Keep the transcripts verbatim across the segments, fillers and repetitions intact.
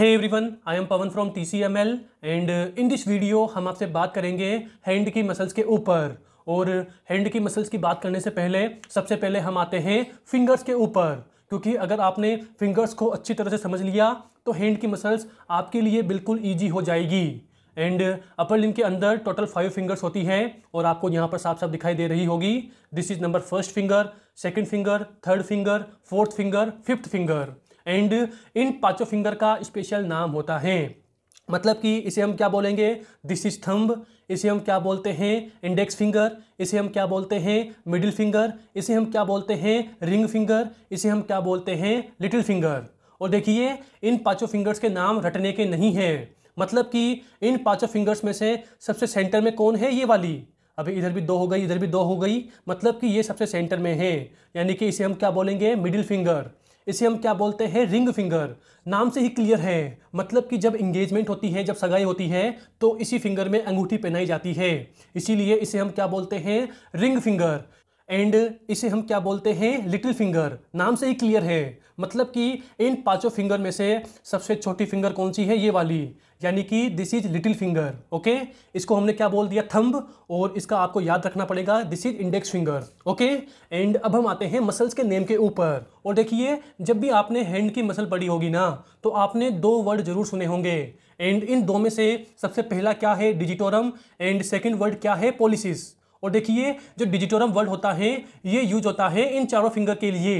Hey everyone, I am Pawan from T C M L and in this video हम आपसे बात करेंगे hand की मसल्स के ऊपर। और हैंड की मसल्स की बात करने से पहले सबसे पहले हम आते हैं फिंगर्स के ऊपर, क्योंकि अगर आपने फिंगर्स को अच्छी तरह से समझ लिया तो हैंड की मसल्स आपके लिए बिल्कुल ईजी हो जाएगी। एंड अपर लिम्ब के अंदर टोटल फाइव फिंगर्स होती हैं और आपको यहाँ पर साफ साफ दिखाई दे रही होगी। This is number first finger, second finger, third finger, fourth finger, fifth finger. And इन पांचों फिंगर का स्पेशल नाम होता है, मतलब कि इसे हम क्या बोलेंगे, दिस इज थंब, इसे हम क्या बोलते हैं इंडेक्स फिंगर, इसे हम क्या बोलते हैं मिडिल फिंगर, इसे हम क्या बोलते हैं रिंग फिंगर, इसे हम क्या बोलते हैं लिटिल फिंगर। और देखिए, इन पांचों फिंगर्स के नाम रटने के नहीं हैं, मतलब कि इन पांचों फिंगर्स में से सबसे सेंटर में कौन है, ये वाली। अभी इधर भी दो हो गई, इधर भी दो हो गई, मतलब कि ये सबसे सेंटर में है, यानी कि इसे हम क्या बोलेंगे मिडिल फिंगर, इसे हम क्या बोलते हैं रिंग फिंगर। नाम से ही क्लियर है, मतलब कि जब इंगेजमेंट होती है, जब सगाई होती है, तो इसी फिंगर में अंगूठी पहनाई जाती है, इसीलिए इसे हम क्या बोलते हैं रिंग फिंगर। एंड इसे हम क्या बोलते हैं लिटिल फिंगर। नाम से ही क्लियर है, मतलब कि इन पांचों फिंगर में से सबसे छोटी फिंगर कौन सी है, ये वाली, यानी कि this is little finger. Okay, इसको हमने क्या बोल दिया, थंब, और इसका आपको याद रखना पड़ेगा this is index finger. Okay, and अब हम आते हैं मसल्स के नेम के ऊपर। और देखिए, जब भी आपने हैंड की मसल पढ़ी होगी ना, तो आपने दो वर्ड जरूर सुने होंगे। एंड इन दो में से सबसे पहला क्या है, डिजिटोरम, एंड सेकेंड वर्ड क्या है, पॉलिसिस। और देखिए, जो डिजिटोरम वर्ड होता है ये यूज होता है इन चारों फिंगर के लिए,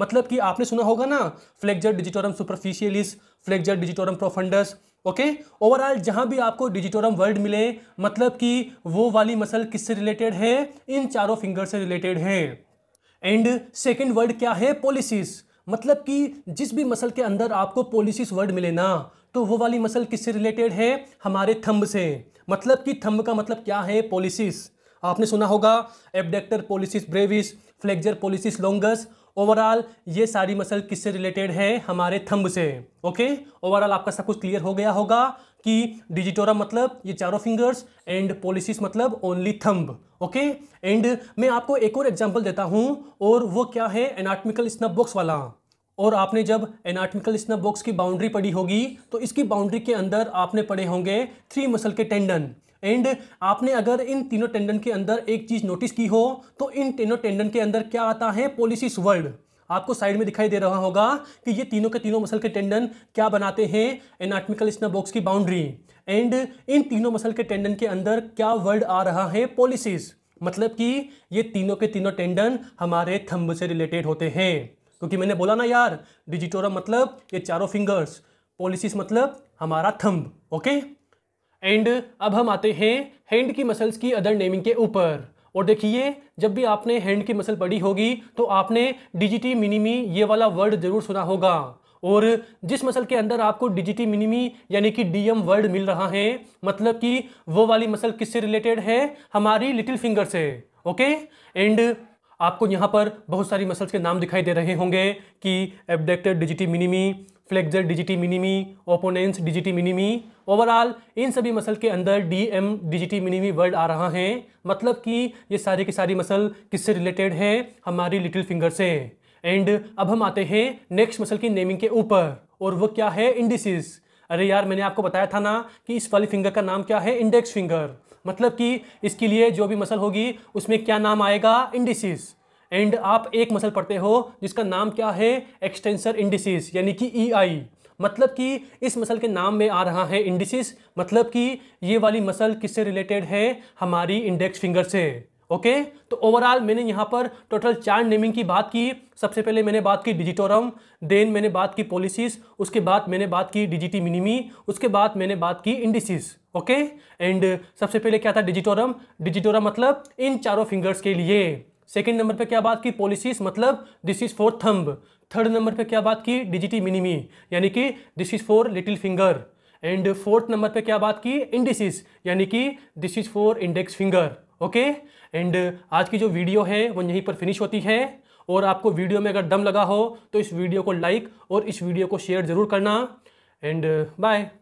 मतलब कि आपने सुना होगा ना, flexor digitorum superficialis, flexor digitorum profundus. Okay, overall जहाँ भी आपको डिजिटोरम वर्ड मिले, मतलब कि वो वाली मसल किससे रिलेटेड है, इन चारों फिंगर से रिलेटेड है। एंड सेकेंड वर्ड क्या है, पॉलिसिस, मतलब कि जिस भी मसल के अंदर आपको पॉलिसिस वर्ड मिले ना, तो वो वाली मसल किससे रिलेटेड है, हमारे थंब से, मतलब कि थंब का मतलब क्या है, पॉलिसिस। आपने सुना होगा abductor pollicis brevis, flexor pollicis longus. Overall ये सारी मसल किससे रिलेटेड है, हमारे थंब से। ओके, ओवरऑल आपका सब कुछ क्लियर हो गया होगा कि डिजिटोरम मतलब ये चारों फिंगर्स, एंड पॉलिसिस मतलब ओनली थंब। ओके, एंड मैं आपको एक और एग्जांपल देता हूँ, और वो क्या है, एनाटॉमिकल स्नफ बॉक्स वाला। और आपने जब एनाटॉमिकल स्नफ बॉक्स की बाउंड्री पढ़ी होगी, तो इसकी बाउंड्री के अंदर आपने पढ़े होंगे थ्री मसल के टेंडन। एंड आपने अगर इन तीनों टेंडन के अंदर एक चीज़ नोटिस की हो, तो इन तीनों टेंडन के अंदर क्या आता है, पॉलिसिस वर्ड। आपको साइड में दिखाई दे रहा होगा कि ये तीनों के तीनों मसल के टेंडन क्या बनाते हैं, एनाटॉमिकल स्नफ बॉक्स की बाउंड्री। एंड इन तीनों मसल के टेंडन के अंदर क्या वर्ड आ रहा है, पॉलिसिस, मतलब कि ये तीनों के तीनों टेंडन हमारे थंब से रिलेटेड होते हैं। क्योंकि मैंने बोला ना यार, डिजिटोरम मतलब ये चारों फिंगर्स, पॉलिसिस मतलब हमारा थंब। ओके, एंड अब हम आते हैं हैंड की मसल्स की अदर नेमिंग के ऊपर। और देखिए, जब भी आपने हैंड की मसल पढ़ी होगी, तो आपने डिजिटी मिनिमी ये वाला वर्ड ज़रूर सुना होगा। और जिस मसल के अंदर आपको डिजिटी मिनिमी यानी कि डीएम वर्ड मिल रहा है, मतलब कि वो वाली मसल किससे रिलेटेड है, हमारी लिटिल फिंगर से। ओके, एंड आपको यहाँ पर बहुत सारी मसल्स के नाम दिखाई दे रहे होंगे कि abductor digiti minimi, flexor digiti minimi, opponens digiti minimi. Overall इन सभी मसल के अंदर D M digiti minimi word आ रहा है, मतलब कि ये सारी की सारी मसल किससे रिलेटेड है, हमारी लिटिल फिंगर से। एंड अब हम आते हैं नेक्स्ट मसल की नेमिंग के ऊपर, और वो क्या है, इंडिसिस। अरे यार, मैंने आपको बताया था ना कि इस वाली फिंगर का नाम क्या है, इंडेक्स फिंगर, मतलब कि इसके लिए जो भी मसल होगी उसमें क्या नाम आएगा, इंडिसिस। एंड आप एक मसल पढ़ते हो जिसका नाम क्या है, एक्सटेंसर इंडिसिस, यानी कि ई आई, मतलब कि इस मसल के नाम में आ रहा है इंडिसिस, मतलब कि ये वाली मसल किससे रिलेटेड है, हमारी इंडेक्स फिंगर से। ओके, तो ओवरऑल मैंने यहाँ पर टोटल चार नेमिंग की बात की। सबसे पहले मैंने बात की डिजिटोरम, देन मैंने बात की पॉलिसिस, उसके बाद मैंने बात की डिजिटी मिनिमी, उसके बाद मैंने बात की इंडिसिस। ओके, एंड सबसे पहले क्या था, डिजिटोरम, डिजिटोरम मतलब इन चारों फिंगर्स के लिए। सेकेंड नंबर पे क्या बात की, पॉलिसिस, मतलब this is for thumb. Third number पे क्या बात की, डिजिटी मिनिमी, यानी कि this is for little finger. And fourth number पे क्या बात की, इंडिसिस, यानी कि this is for index finger. Okay, and आज की जो वीडियो है वो यहीं पर फिनिश होती है। और आपको वीडियो में अगर दम लगा हो, तो इस वीडियो को लाइक और इस वीडियो को शेयर ज़रूर करना। And bye.